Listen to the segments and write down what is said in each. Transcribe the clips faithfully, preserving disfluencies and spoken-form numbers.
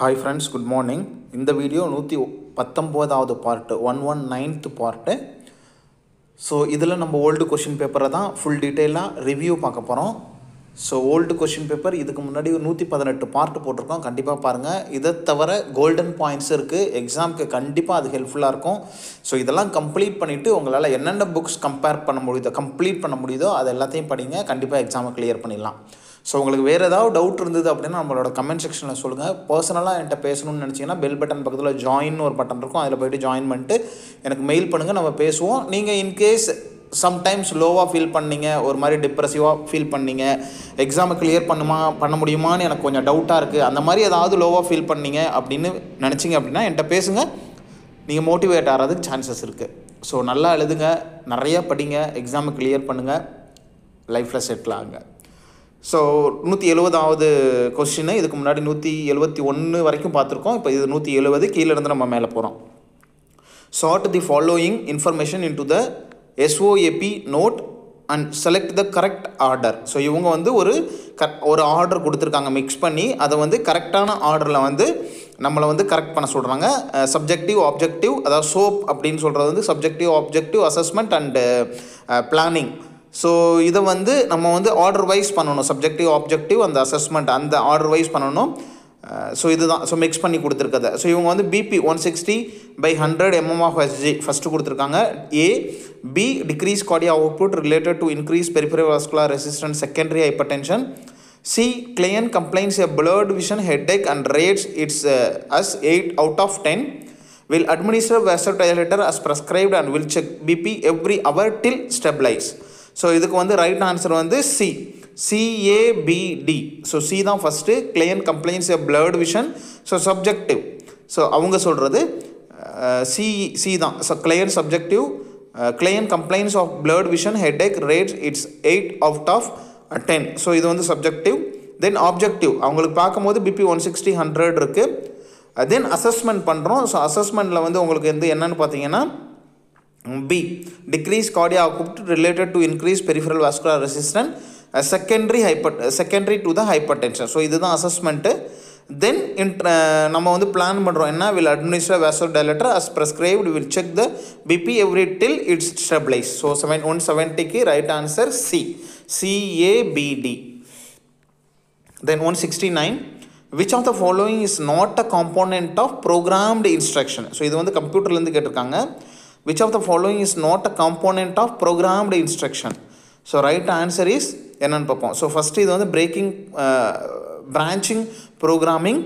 Hi friends, good morning. In the video one hundred nineteen வது part one nineteenth part. So idhila நம்ம old question paper தான் full detail review பார்க்க போறோம். So old question paper இதுக்கு முன்னாடி one eighteen part போட்டுறோம், கண்டிப்பா பாருங்க. இத தவிர golden points இருக்கு, எக்ஸாம்க்கு கண்டிப்பா அது ஹெல்ப்ஃபுல்லா இருக்கும். So இதெல்லாம் கம்ப்ளீட் பண்ணிட்டு உங்களால என்னென்ன books compare பண்ண முடியுதோ கம்ப்ளீட் பண்ண முடியுதோ அத எல்லாத்தையும் படிங்க, கண்டிப்பா எக்ஸாமை கிளியர் பண்ணிடலாம். So உங்களுக்கு வேற ஏதாவது டவுட் இருந்தது அப்படினா நம்மளோட கமெண்ட் செக்ஷன்ல சொல்லுங்க. पर्सनலா என்கிட்ட பேசணும்னு நினைச்சீங்கன்னா bell button பக்கத்துல join ஒரு பட்டன் இருக்கும், அதுல போய் join பண்ணிட்டு எனக்கு மெயில் பண்ணுங்க, நம்ம பேசுவோம். நீங்க இன் கேஸ் sometimes லோவா ஃபீல் பண்ணீங்க, ஒரு மாதிரி டிப்ரசிவா ஃபீல் பண்ணீங்க, எக்ஸாமை கிளியர் பண்ணுமா பண்ண முடியுமான்னு எனக்கு கொஞ்சம் டவுட்டா இருக்கு, அந்த மாதிரி ஏதாவது லோவா ஃபீல் பண்ணீங்க அப்படினு நினைச்சீங்க அப்படினா என்கிட்ட பேசுங்க, நீங்க மோட்டிவேட் ஆறதுக்கு சான்சஸ் இருக்கு. சோ நல்லா எழுதுங்க, நிறைய படிங்க, எக்ஸாமை கிளியர் பண்ணுங்க, லைஃப்ல செட்டில் ஆகுங்க. ஸோ நூற்றி எழுபதாவது கொஸ்டின், இதுக்கு முன்னாடி நூற்றி எழுபத்தி ஒன்று வரைக்கும் பார்த்துருக்கோம், இப்போ இது நூற்றி எழுபது கீழேருந்து நம்ம மேலே போகிறோம். Sort the following information into the SOAP note and select the correct order. So இவங்க வந்து ஒரு கரெக்ட் ஒரு ஆர்டர் கொடுத்துருக்காங்க, மிக்ஸ் பண்ணி அதை வந்து கரெக்டான ஆர்டரில் வந்து நம்மளை வந்து கரெக்ட் பண்ண சொல்கிறாங்க. சப்ஜெக்டிவ் ஆப்ஜெக்டிவ், அதாவது சோப் அப்படின்னு சொல்கிறது வந்து subjective objective assessment and planning. So இதை வந்து நம்ம வந்து ஆர்டர் வைஸ் பண்ணணும், சப்ஜெக்டிவ் ஆப்ஜெக்டிவ் அந்த அசஸ்மெண்ட் அந்த ஆர்டர் வைஸ் பண்ணணும். ஸோ இதுதான் ஸோ மிக்ஸ் பண்ணி கொடுத்துருக்கதை. ஸோ இவங்க வந்து BP one sixty by hundred mm of Hg first கொடுத்துருக்காங்க. A B decrease cardiac output related to increase peripheral vascular resistance secondary hypertension. C client complains a blurred vision headache and rates its as eight out of ten. Will administer vasodilator as prescribed and will check B P every hour till stabilize. So இதுக்கு வந்து right answer வந்து C, C A B D. So C தான் first, client complains a blurred vision, so subjective. So அவங்க சொல்றது C C தான். So client subjective, uh, client complains of blurred vision, headache, rates it's eight out of ten. So இது வந்து subjective. Then objective, அவங்களுக்கு பார்க்கும்போது B P one sixty one hundred இருக்கு. தென் assessment பண்ணுறோம். So அசஸ்மெண்ட்டில் வந்து உங்களுக்கு வந்து என்னென்னு பார்த்தீங்கன்னா B decrease cardiac output related to increase peripheral vascular resistance secondary hyper secondary to the hypertension. So இதுதான் அசஸ்மெண்ட்டு. தென் இன்ட்ர நம்ம வந்து பிளான் பண்ணுறோம் என்ன, will administer vasodilator as prescribed, will check the BP every till its stabilize. So seven one செவன்ட்டிக்கு right answer C, C A B D. Then one sixty nine, which of the following is not a component of programmed instruction? So இது வந்து கம்ப்யூட்டர்லேருந்து கேட்டிருக்காங்க, which of the following is not a component of programmed instruction? So right answer is என்னன்னு பார்ப்போம். So first இது வந்து breaking, uh, branching programming,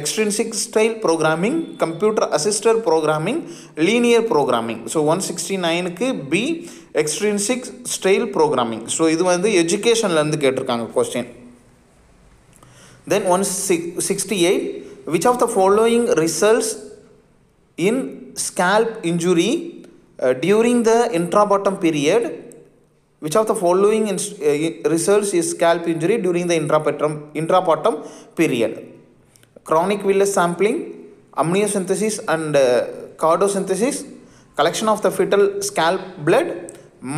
extrinsic style programming, computer assisted programming, linear programming. So one sixty நைனுக்கு B extrinsic style programming. So இது வந்து எஜுகேஷன்லேருந்து கேட்டிருக்காங்க question. Then one sixty-eight, which of the following results in scalp injury uh, during the intrabottom period? Which of the following in, uh, results is scalp injury during the intrabottom, intrabottom period? Chronic villus sampling, amniocentesis and uh, cardosynthesis, collection of the fetal scalp blood,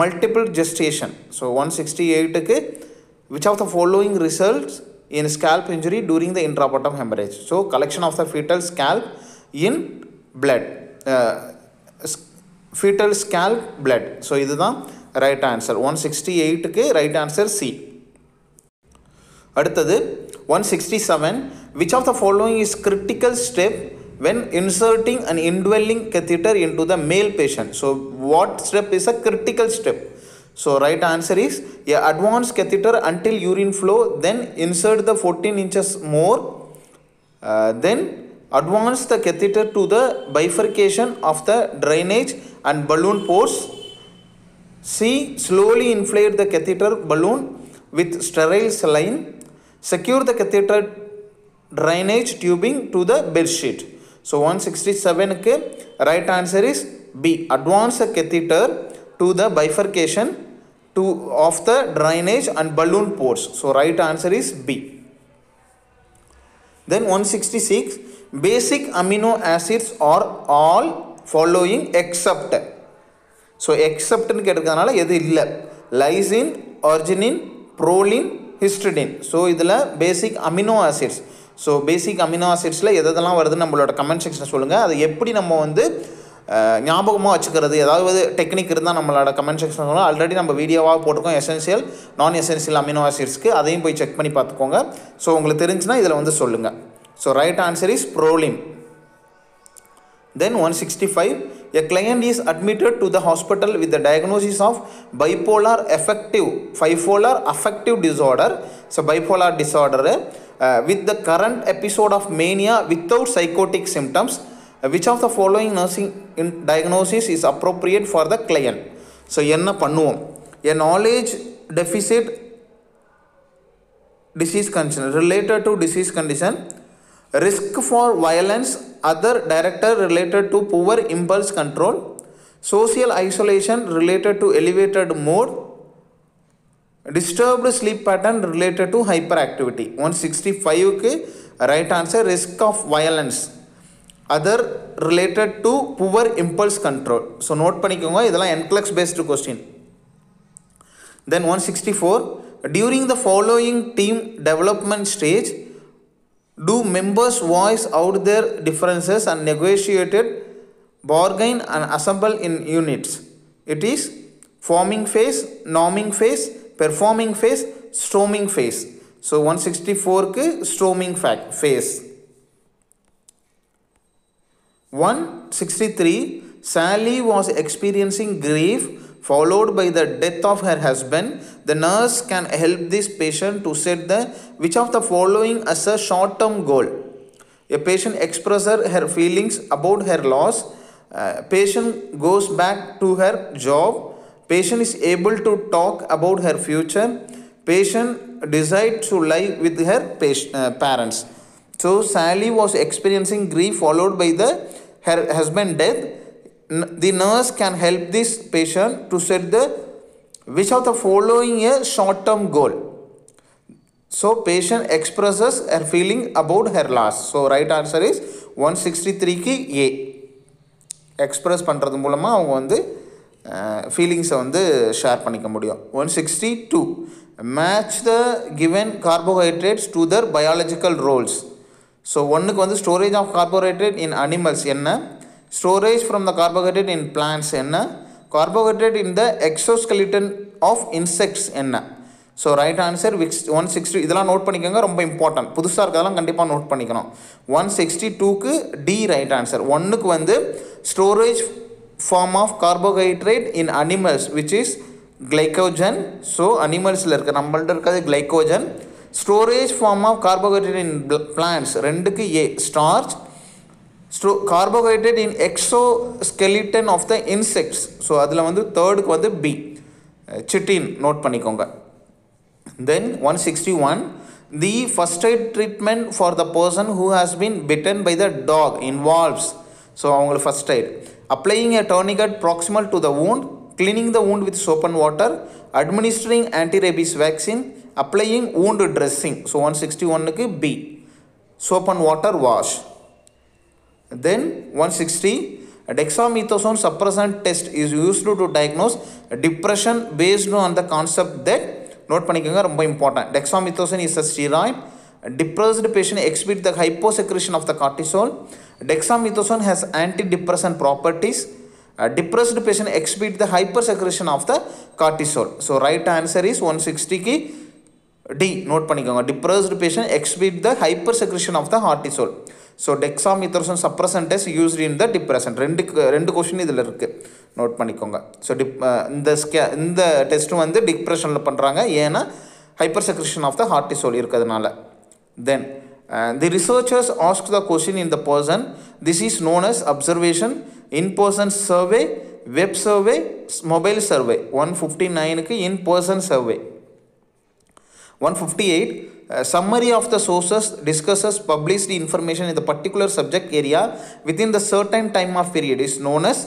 multiple gestation. So one sixty-eight, okay, which of the following results in scalp injury during the intrabottom hemorrhage? So collection of the fetal scalp in blood, uh, fetal scalp blood. So இது தான் right answer. one sixty-eightக்கு right answer C. அடுத்தது one sixty-seven, which of the following is critical step when inserting an indwelling catheter into the male patient? So what step is a critical step? So right answer is a advanced catheter until urine flow, then insert the fourteen inches more, uh, then advance the catheter to the bifurcation of the drainage and balloon pores. C, slowly inflate the catheter balloon with sterile saline, secure the catheter drainage tubing to the bed sheet. So one sixty-seven K right answer is B, advance the catheter to the bifurcation to of the drainage and balloon pores. So right answer is B. Then one sixty-six, basic amino acids are all following except. So except nu ketukadanaala edhu illa, lysine, arginine, proline, histidine. So idhula basic amino acids, So basic amino acids la edadella varudhu nammaloda comment section solunga adu eppadi namma vandu ஞாபகமா வச்சுக்கிறது ஏதாவது technique இருந்தால் நம்மளோட comment section சொல்லலாம். Already நம்ம வீடியோவாக போட்டிருக்கோம் essential நான் எசென்ஷியல் அமினோ ஆசிட்ஸ்க்கு, அதையும் போய் செக் பண்ணி பார்த்துக்கோங்க. ஸோ உங்களுக்கு தெரிஞ்சுன்னா இதில் வந்து சொல்லுங்கள். So right answer is proline. Then one sixty-five, a client is admitted to the hospital with the diagnosis of bipolar affective, bipolar affective disorder, so bipolar disorder uh, with the current episode of mania without psychotic symptoms. Uh, which of the following nursing in diagnosis is appropriate for the client? So, enna pannuvom? A knowledge deficit disease condition related to disease condition, risk for violence, other director related to poor impulse control, social isolation related to elevated mood, disturbed sleep pattern related to hyperactivity. one sixty-five right answer risk of violence, other related to poor impulse control. So note panikonga, idala N C L E X based question. Then one sixty-four, during the following team development stage, do members voice out their differences and negotiated, bargain and assemble in units? It is forming phase, norming phase, performing phase, storming phase. So one sixty-four ke storming phase. one sixty-three, Sally was experiencing grief followed by the death of her husband. The nurse can help this patient to set the which of the following as a short-term goal? A patient expresses her feelings about her loss. Uh, patient goes back to her job. Patient is able to talk about her future. Patient decides to live with her patient, uh, parents. So Sally was experiencing grief followed by the her husband death. The nurse can help this patient to set the which of the following a short-term goal. So patient expresses her feeling about her loss. So right answer is one sixty-three ki A. Express பண்றது மூலமா அவங்க வந்து feelings வந்து share பண்ணிக்க முடியும். one sixty-two, match the given carbohydrates to their biological roles. So one ku vandu storage of carbohydrate in animals enna, storage from the carbohydrate in plants enna, carbohydrate in the exoskeleton of insects enna. So right answer one sixty, இதெல்லாம் note பண்ணிக்கங்க, ரொம்ப important. புதுசா இருக்கதெல்லாம் கண்டிப்பா note பண்ணிக்கணும். one sixty-two க்கு D right answer. one க்கு வந்து storage form of carbohydrate in animals which is glycogen. So animals ல இருக்க நம்மள்ட்ட இருக்கது glycogen. Storage form of carbohydrate in plants ரெண்டுக்கு A starch. Carbohydrate in exoskeleton of the insects, so அதில் வந்து thirdக்கு வந்து B chitin, note பண்ணிக்கோங்க. Then one sixty-one, the first aid treatment for the person who has been bitten by the dog involves, so அவங்களுக்கு first aid, applying a tourniquet proximal to the wound, cleaning the wound with soap and water, administering anti-rabies vaccine, applying wound dressing. So one sixty-one B, soap and water wash. Then one sixty, dexamethasone suppressant test is used to diagnose depression based on the concept that, note panikonga romba important, dexamethasone is a steroid. Depressed patient exhibit the hyposecretion of the cortisol. Dexamethasone has antidepressant properties. Depressed patient exhibit the hypersecretion of the cortisol. So right answer is one sixty ki D, note panikonga, depressed patient exhibit the hypersecretion of the cortisol. So dexamethasone suppressant test used in the depression. ரெண்டு ரெண்டு question இதுல இருக்கு, note பண்ணிக்கோங்க. So இந்த இந்த test வந்து டிப்ரஷன்ல பண்றாங்க, ஏனா hypersecretion of the cortisol இருக்குதுனால. Then uh, the researchers asked the question in the person. This is known as observation, in person survey, web survey, mobile survey. one fifty-nine க்கு in person survey. one fifty-eight, Uh, summary of the sources discusses published information in the particular subject area within the certain time of period is known as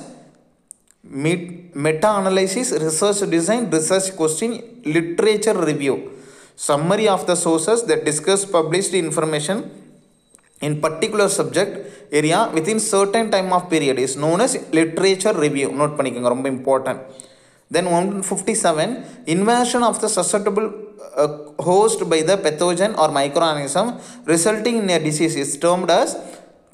meta-analysis, research design, research question, literature review. Summary of the sources that discuss published information in particular subject area within certain time of period is known as literature review. Note panikenga, romba important. Then one fifty-seven, invasion of the susceptible uh, host by the pathogen or microorganism resulting in a disease is termed as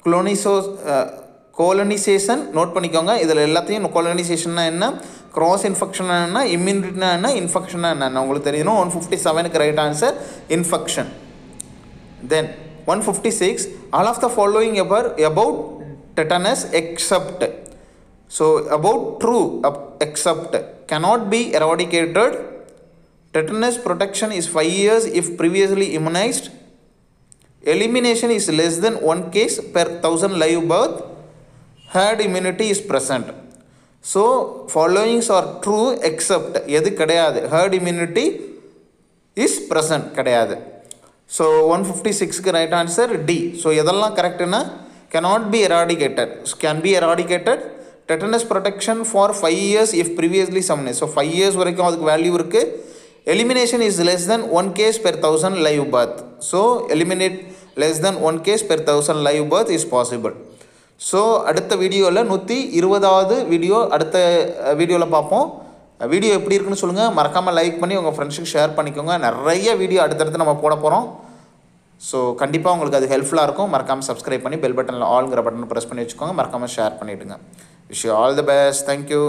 colonizo, uh, colonization. Note panikonga, idhal ellathayum colonization na enna, cross infection na enna, immunity na enna, infection na enna. Ungalukku theriyum one fifty-seven correct answer infection. Then one fifty-six, all of the following above, about tetanus except, so about true except, cannot be eradicated. Tetanus protection is five years if previously immunized. Elimination is less than one case per thousand live birth. Herd immunity is present. So followings are true except edu kediyadu, herd immunity is present kediyadu. So one fifty-six ku right answer D. So edella correct na, cannot be eradicated, can be eradicated. Tetanus protection for five years if previously summoned. So five years varaikum adukku value irukku. Elimination is less than one case per thousand live birth. So eliminate less than one case per thousand live birth is possible. So அடுத்த வீடியோல நூற்று இருபதாவது video அடுத்த வீடியோல பார்ப்போம். Video எப்படி இருக்குன்னு சொல்லுங்க. மறக்காம லைக் பண்ணி உங்க ஃப்ரெண்ட்ஸ்க்கு ஷேர் பண்ணிக்கோங்க. நிறைய வீடியோ அடுத்தடுத்து நம்ம போட போறோம். So கண்டிப்பா உங்களுக்கு அது ஹெல்ப்ஃபுல்லா இருக்கும். மறக்காம Subscribe பண்ணி bell buttonல all ங்கற பட்டனை press பண்ணி வெச்சுக்கோங்க. மறக்காம ஷேர் பண்ணிடுங்க. Wish you all the best. Thank you.